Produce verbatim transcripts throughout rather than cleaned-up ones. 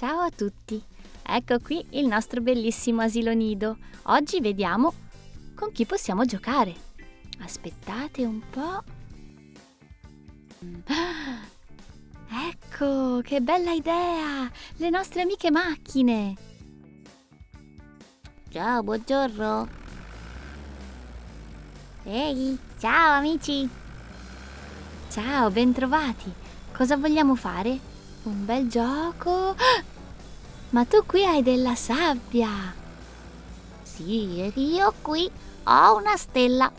Ciao a tutti! Ecco qui il nostro bellissimo asilo nido. Oggi vediamo con chi possiamo giocare. Aspettate un po'. Ah, ecco, che bella idea! Le nostre amiche macchine! Ciao, buongiorno! Ehi, ciao amici! Ciao, bentrovati! Cosa vogliamo fare? Un bel gioco... Ah! Ma tu qui hai della sabbia! Sì, e io qui ho una stella!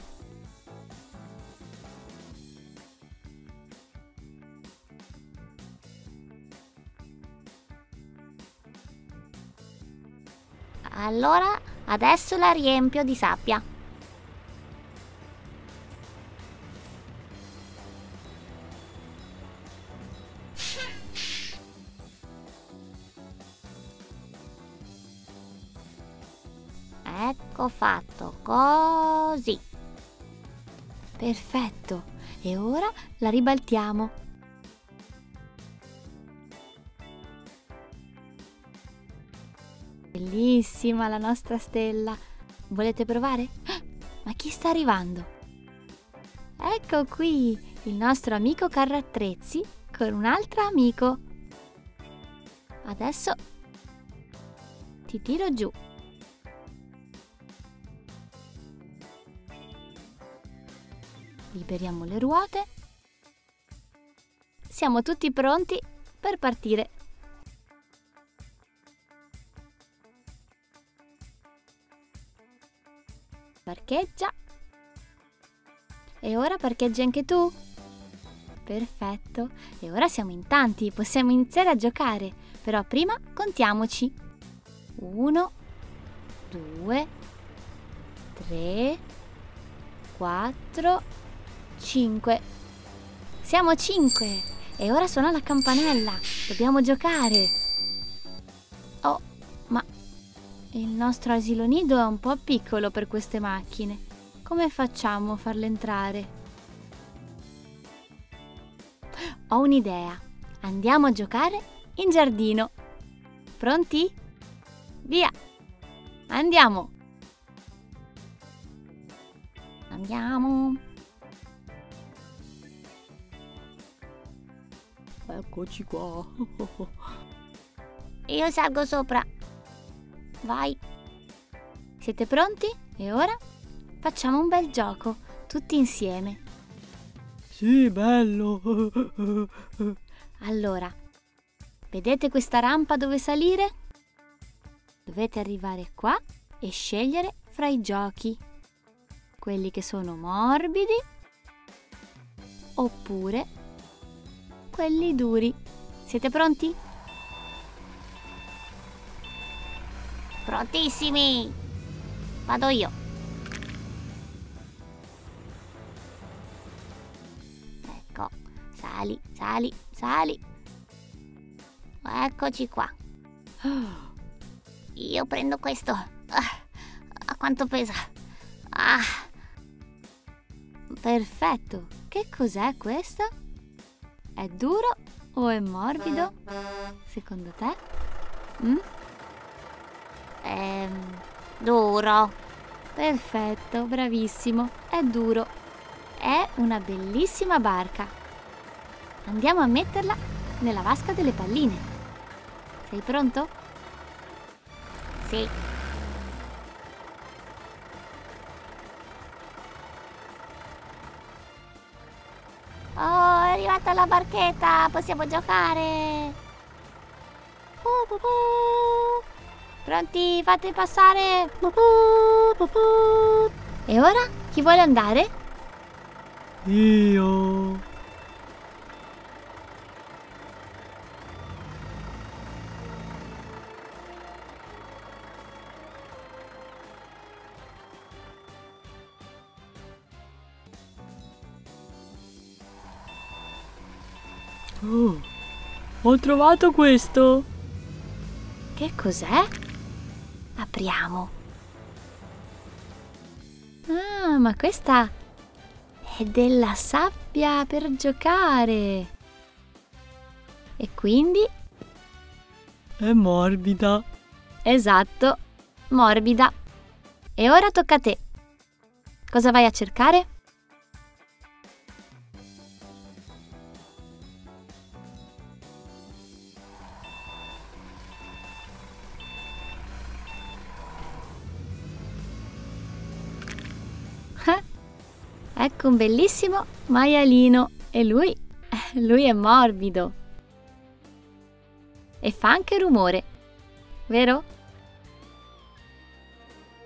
Allora, adesso la riempio di sabbia! Ecco fatto, così. Perfetto. E ora la ribaltiamo. Bellissima la nostra stella. Volete provare? Ah, ma chi sta arrivando? Ecco qui il nostro amico Carattrezzi con un altro amico. Adesso ti tiro giù. Liberiamo le ruote. Siamo tutti pronti per partire. Parcheggia. E ora parcheggi anche tu. Perfetto. E ora siamo in tanti, possiamo iniziare a giocare. Però prima contiamoci. Uno, due, tre, quattro... cinque. Siamo cinque. E ora suona la campanella. Dobbiamo giocare. Oh, ma il nostro asilo nido è un po' piccolo per queste macchine. Come facciamo a farle entrare? Ho un'idea. Andiamo a giocare in giardino. Pronti? Via. Andiamo. Andiamo. Eccoci qua. Io salgo sopra. Vai. Siete pronti? E ora facciamo un bel gioco tutti insieme. Sì, bello. Allora, vedete questa rampa dove salire? Dovete arrivare qua e scegliere fra i giochi. Quelli che sono morbidi oppure quelli duri. Siete pronti? Prontissimi! Vado io. Ecco, sali, sali, sali. Eccoci qua. Io prendo questo. Ah, quanto pesa? Ah. Perfetto. Che cos'è questo? È duro o è morbido? Secondo te? Mm? È duro. Perfetto, bravissimo. È duro. È una bellissima barca. Andiamo a metterla nella vasca delle palline. Sei pronto? Sì. Oh! È arrivata la barchetta, possiamo giocare. Pronti, fate passare. E ora chi vuole andare? Io. Oh, ho trovato questo! Che cos'è? Apriamo! Ah, ma questa è della sabbia per giocare! E quindi... È morbida. Esatto, morbida. E ora tocca a te. Cosa vai a cercare? Ecco un bellissimo maialino e lui, lui è morbido e fa anche rumore, vero?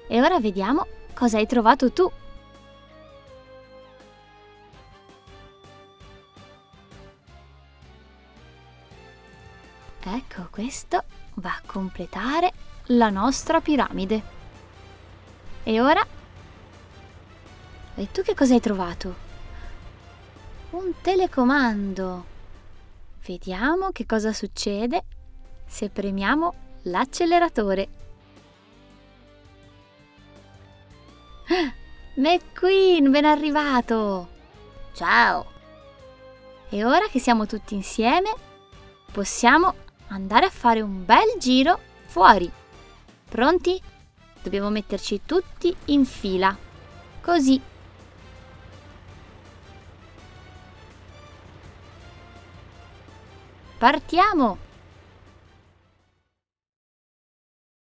E ora vediamo cosa hai trovato tu. Ecco, questo va a completare la nostra piramide. E ora? E tu che cosa hai trovato? Un telecomando. Vediamo che cosa succede se premiamo l'acceleratore. Ah, McQueen, ben arrivato! Ciao! E ora che siamo tutti insieme, possiamo andare a fare un bel giro fuori. Pronti? Dobbiamo metterci tutti in fila. Così. Partiamo!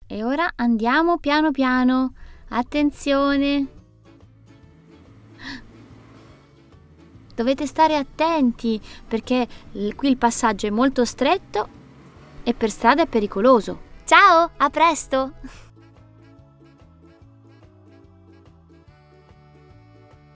E ora andiamo piano piano. Attenzione! Dovete stare attenti perché qui il passaggio è molto stretto e per strada è pericoloso. Ciao, a presto!